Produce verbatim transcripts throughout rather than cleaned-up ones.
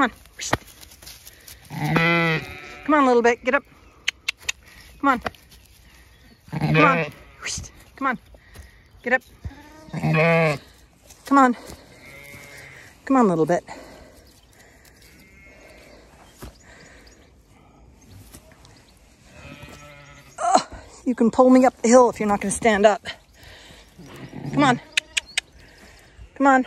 Come on. Come on a little bit. Get up. Come on. Come on. Come on. Get up. Come on. Come on a little bit. Oh, you can pull me up the hill if you're not going to stand up. Come on. Come on.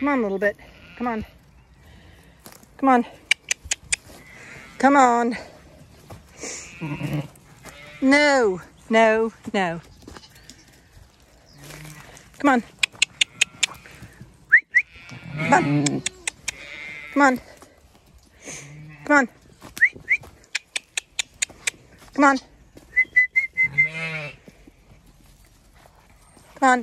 Come on a little bit. Come on. Come on. Come on. No, no, no. Come on. Come on. Come on. Come on. Come on. Come on. Come on. Come on. Come on. Come on. Come on. Come on.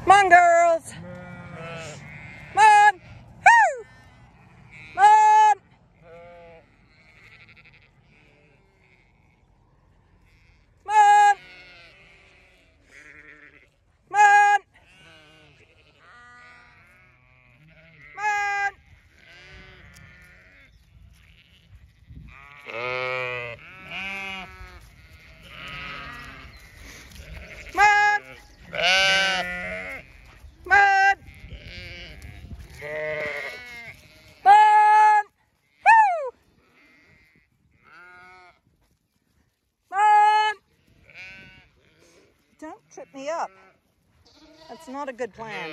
on, girls. Come on. Woo! Come on. Come on. Come on. Come on. Don't trip me up. That's not a good plan.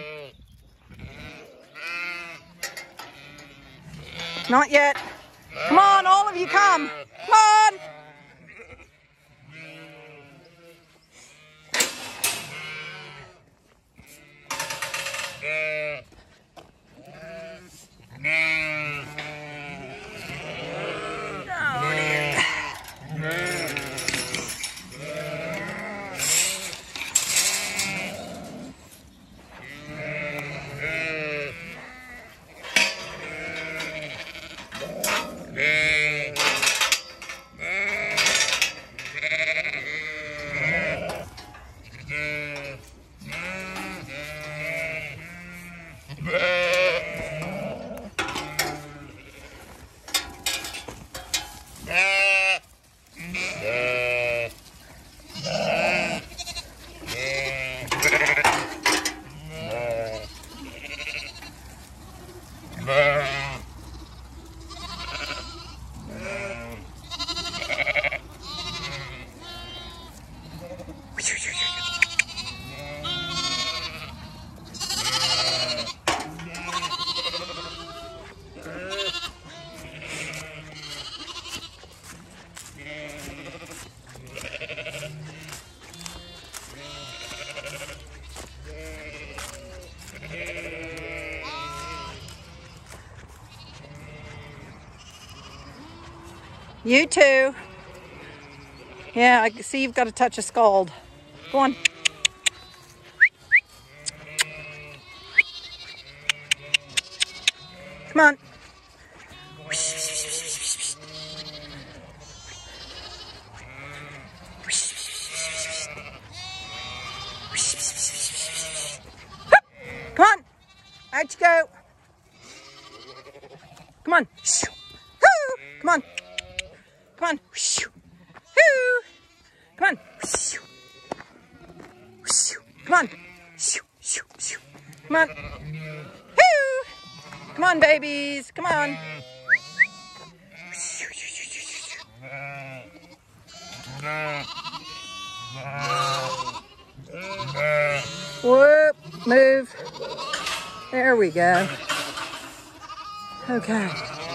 Not yet. Come on, all of you, come. Come on. You too. Yeah, I see you've got a touch of scald. Go on. Come on. Come on. Out you go. Come on. Come on. Come on. Come on. Come on. Come on, babies. Come on. Whoop, move. There we go. Okay.